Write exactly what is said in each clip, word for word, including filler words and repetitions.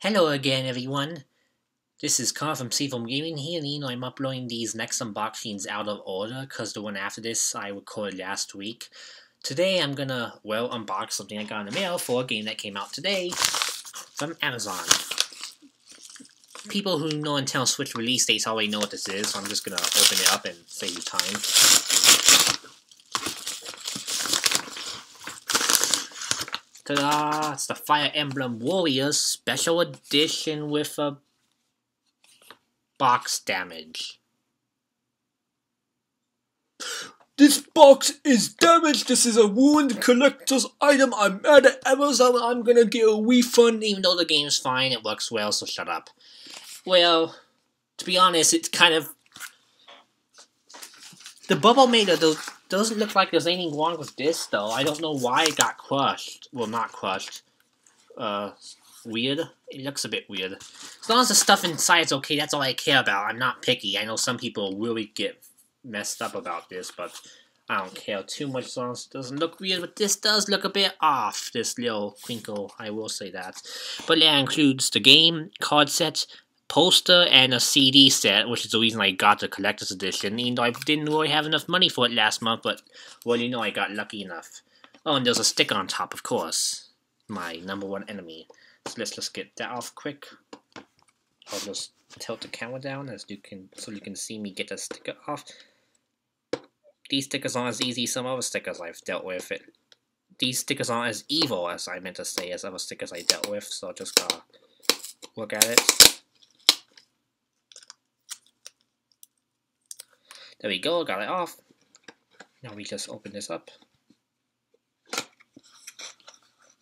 Hello again, everyone. This is Carl from SeafoamGaming here, and you know I'm uploading these next unboxings out of order because the one after this I recorded last week. Today I'm gonna, well, unbox something I got in the mail for a game that came out today from Amazon. People who know Nintendo Switch release dates already know what this is, so I'm just gonna open it up and save you time. Ta-da! It's the Fire Emblem Warriors Special Edition with a box damage. This box is damaged! This is a ruined collector's item! I'm mad at Amazon! I'm gonna get a refund! Even though the game's fine, it works well, so shut up. Well, to be honest, it's kind of... The bubble made of those... Doesn't look like there's anything wrong with this, though. I don't know why it got crushed. Well, not crushed. Uh, weird. It looks a bit weird. As long as the stuff inside is okay, that's all I care about. I'm not picky. I know some people really get messed up about this, but I don't care too much as long as it doesn't look weird. But this does look a bit off, this little crinkle. I will say that. But that includes the game, card set, poster, and a C D set, which is the reason I got the collector's edition, even though I didn't really have enough money for it last month, but, well, you know, I got lucky enough. Oh, and there's a sticker on top, of course. My number one enemy. So let's just get that off quick. I'll just tilt the camera down as you can, so you can see me get the sticker off. These stickers aren't as easy as some other stickers I've dealt with. It, these stickers aren't as evil, as I meant to say, as other stickers I dealt with, so I just gotta look at it. There we go, got it off. Now we just open this up.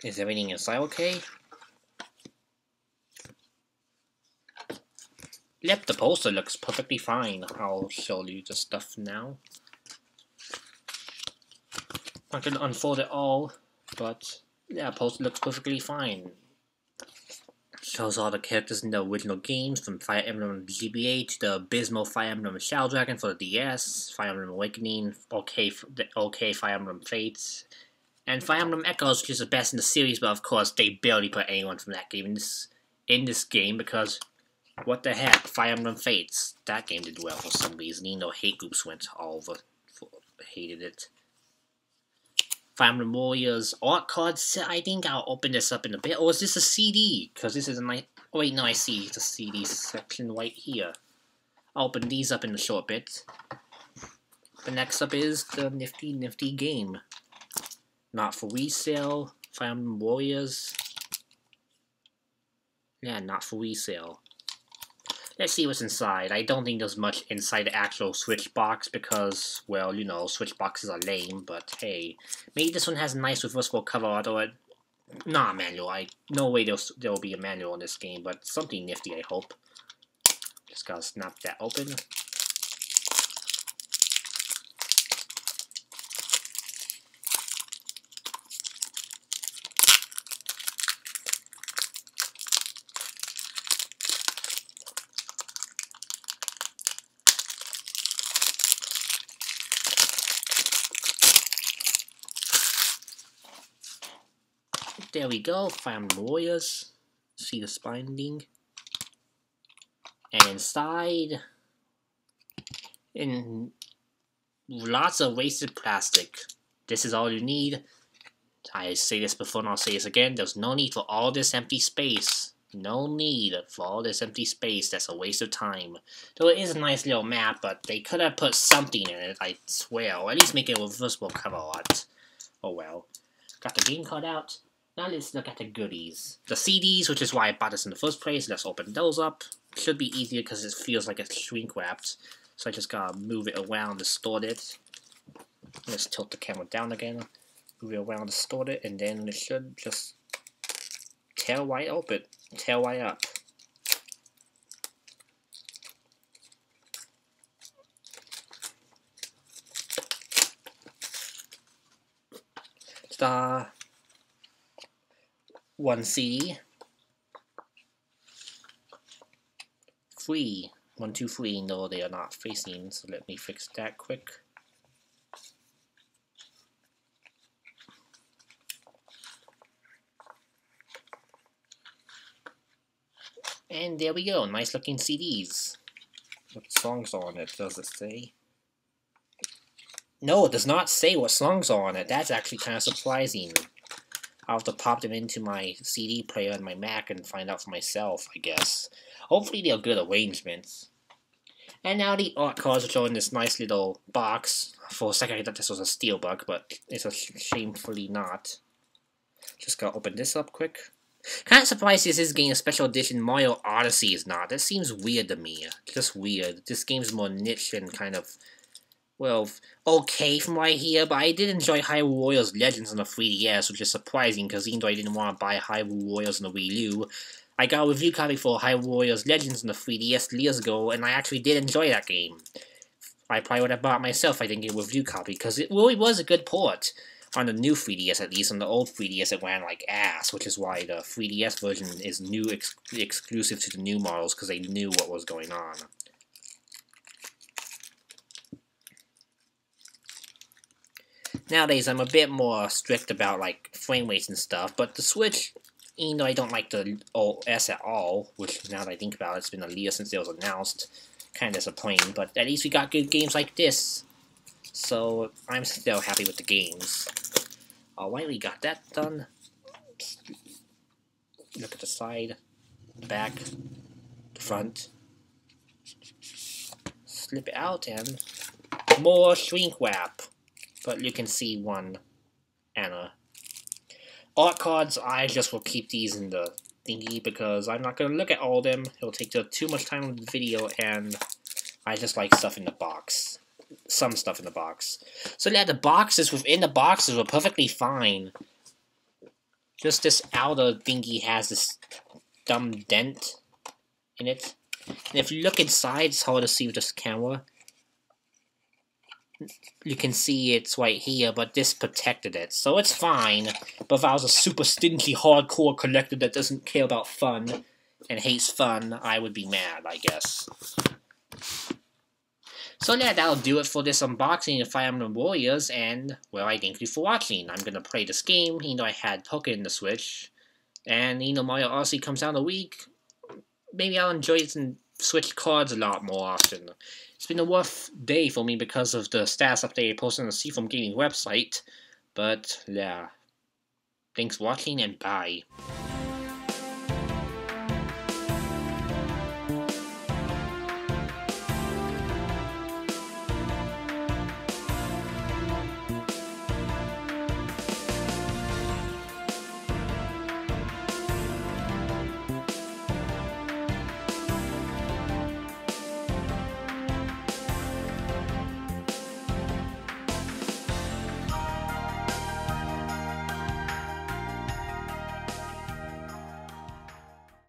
Is everything inside okay? Yep, the poster looks perfectly fine. I'll show you the stuff now. Not gonna unfold it all, but yeah, poster looks perfectly fine. Shows all the characters in the original games, from Fire Emblem G B A to the abysmal Fire Emblem Shadow Dragon for the D S, Fire Emblem Awakening, okay, okay Fire Emblem Fates, and Fire Emblem Echoes, which is the best in the series, but of course they barely put anyone from that game in this, in this game because, what the heck, Fire Emblem Fates, that game did well for some reason, even though hate groups went all over, hated it. Fire Emblem Warriors art card set. I think I'll open this up in a bit. Or is this a C D? Because this is a nice... Oh wait, no, I see the C D section right here. I'll open these up in a short bit. But next up is the nifty, nifty game. Not for resale. Fire Emblem Warriors. Yeah, not for resale. Let's see what's inside. I don't think there's much inside the actual Switch box because, well, you know, Switch boxes are lame, but hey. Maybe this one has a nice reversible cover art or a... Nah, manual. I, no way there'll, there'll be a manual in this game, but something nifty, I hope. Just gotta snap that open. There we go, Fire Emblem Warriors. See the binding. And inside, in lots of wasted plastic. This is all you need. I say this before and I'll say this again. There's no need for all this empty space. No need for all this empty space. That's a waste of time. Though it is a nice little map, but they could have put something in it, I swear. Or at least make it a reversible cover art. Oh well. Got the game card out. Now let's look at the goodies. The C Ds, which is why I bought this in the first place, let's open those up. Should be easier because it feels like it's shrink wrapped. So I just gotta move it around, distort it. Let's tilt the camera down again. Move it around, distort it, and then it should just tear right open. Tear right up. Ta-da! One C D. Three. One, two, three. No, they are not facing, so let me fix that quick. And there we go, nice looking C Ds. What songs are on it, does it say? No, it does not say what songs are on it. That's actually kind of surprising. I'll have to pop them into my C D player on my Mac and find out for myself, I guess. Hopefully they're good arrangements. And now the art cards, which are in this nice little box. For a second I thought this was a steelbook, but it's a sh shamefully not. Just gotta open this up quick. Kind of surprised this is getting a special edition. Mario Odyssey is not. That seems weird to me. Just weird. This game's more niche and kind of, well, okay from right here, but I did enjoy Hyrule Warriors Legends on the three D S, which is surprising because even though I didn't want to buy Hyrule Warriors on the Wii U, I got a review copy for Hyrule Warriors Legends on the three D S years ago, and I actually did enjoy that game. I probably would have bought it myself if I didn't get a review copy, because it really was a good port. On the new three D S at least, on the old three D S it ran like ass, which is why the three D S version is new ex exclusive to the new models, because they knew what was going on. Nowadays, I'm a bit more strict about, like, frame rates and stuff, but the Switch, even though I don't like the O S at all, which, now that I think about it, it's been a year since it was announced, kind of disappointing, but at least we got good games like this, so I'm still happy with the games. Alright, we got that done. Look at the side, the back, the front. Slip it out, and more shrink wrap. But you can see one Anna. Art cards, I just will keep these in the thingy because I'm not going to look at all of them. It'll take too much time in the video, and I just like stuff in the box. Some stuff in the box. So yeah, the boxes within the boxes were perfectly fine. Just this outer thingy has this dumb dent in it. And if you look inside, it's hard to see with this camera. You can see it's right here, but this protected it, so it's fine. But if I was a super stingy hardcore collector that doesn't care about fun and hates fun, I would be mad, I guess. So yeah, that'll do it for this unboxing of Fire Emblem Warriors, and well, I thank you for watching. I'm gonna play this game, even though I had Pocket in the Switch, and you know Mario Odyssey comes out in a week. Maybe I'll enjoy it and Switch cards a lot more often. It's been a rough day for me because of the status update I posted on the SeafoamGaming website, but yeah. Thanks for watching and bye.